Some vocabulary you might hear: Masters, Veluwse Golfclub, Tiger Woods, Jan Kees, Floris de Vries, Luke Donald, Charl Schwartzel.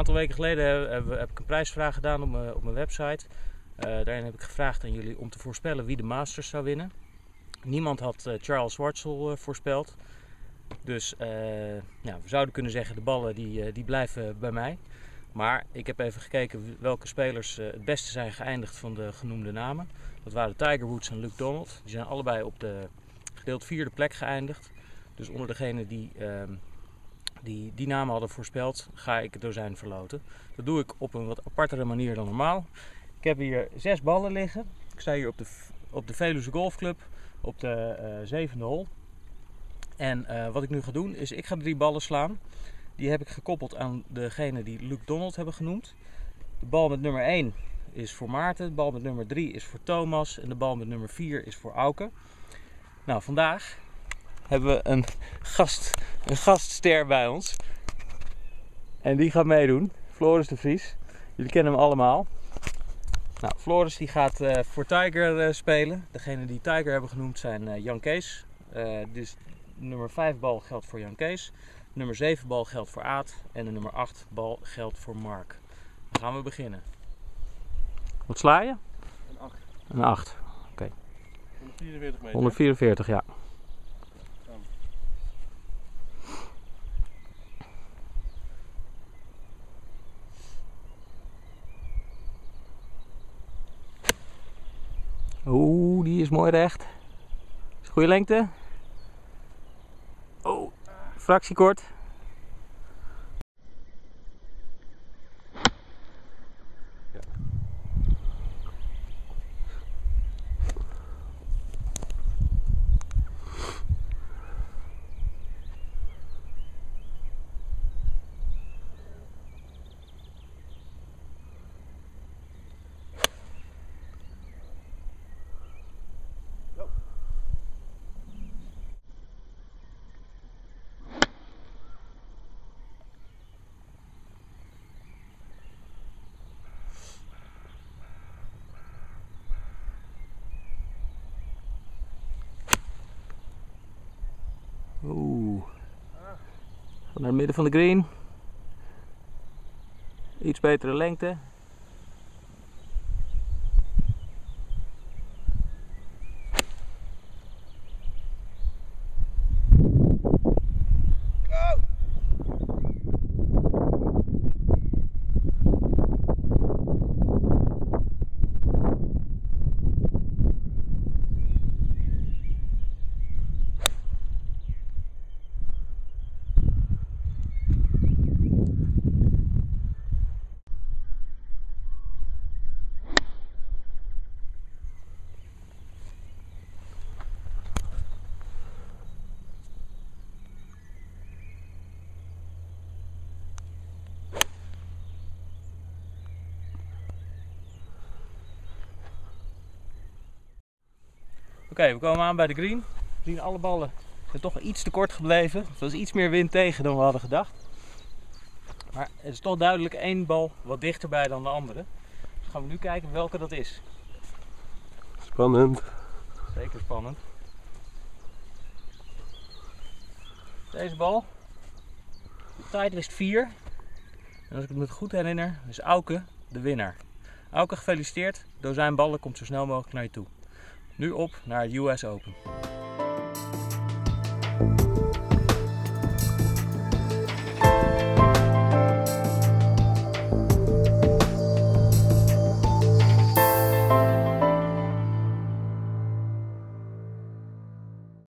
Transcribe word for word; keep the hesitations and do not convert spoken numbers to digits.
aantal weken geleden heb, heb ik een prijsvraag gedaan op mijn, op mijn website. Uh, daarin heb ik gevraagd aan jullie om te voorspellen wie de Masters zou winnen. Niemand had uh, Charl Schwartzel uh, voorspeld. Dus uh, nou, we zouden kunnen zeggen de ballen die, uh, die blijven bij mij. Maar ik heb even gekeken welke spelers uh, het beste zijn geëindigd van de genoemde namen. Dat waren Tiger Woods en Luke Donald. Die zijn allebei op de gedeeld vierde plek geëindigd. Dus onder degene die... Uh, Die, die namen hadden voorspeld, ga ik het dozijn verloten. Dat doe ik op een wat apartere manier dan normaal. Ik heb hier zes ballen liggen. Ik sta hier op de, op de Veluwse Golfclub op de uh, zevende hol. En uh, wat ik nu ga doen is, ik ga drie ballen slaan. Die heb ik gekoppeld aan degene die Luke Donald hebben genoemd. De bal met nummer één is voor Maarten, de bal met nummer drie is voor Thomas en de bal met nummer vier is voor Auke. Nou, vandaag hebben we een, gast, een gastster bij ons. En die gaat meedoen. Floris de Vries. Jullie kennen hem allemaal. Nou, Floris die gaat uh, voor Tiger uh, spelen. Degene die Tiger hebben genoemd zijn uh, Jan Kees. Uh, dus nummer vijf bal geldt voor Jan Kees. Nummer zeven bal geldt voor Aad. En de nummer acht bal geldt voor Mark. Dan gaan we beginnen. Wat sla je? Een acht. Een acht, oké. Okay. honderdvierenveertig meter. honderdvierenveertig, ja. Oeh, die is mooi recht. Is goede lengte. Oh, fractie kort. Ja. Oeh, naar het midden van de green. Iets betere lengte. Oké, okay, we komen aan bij de green. We zien alle ballen zijn toch iets te kort gebleven. Er was iets meer wind tegen dan we hadden gedacht. Maar het is toch duidelijk één bal wat dichterbij dan de andere. Dus gaan we nu kijken welke dat is. Spannend. Zeker spannend. Deze bal. De tijdlist vier. En als ik het me goed herinner, is Auke de winnaar. Auke, gefeliciteerd. Dozijn ballen komt zo snel mogelijk naar je toe. Nu op naar het U S Open.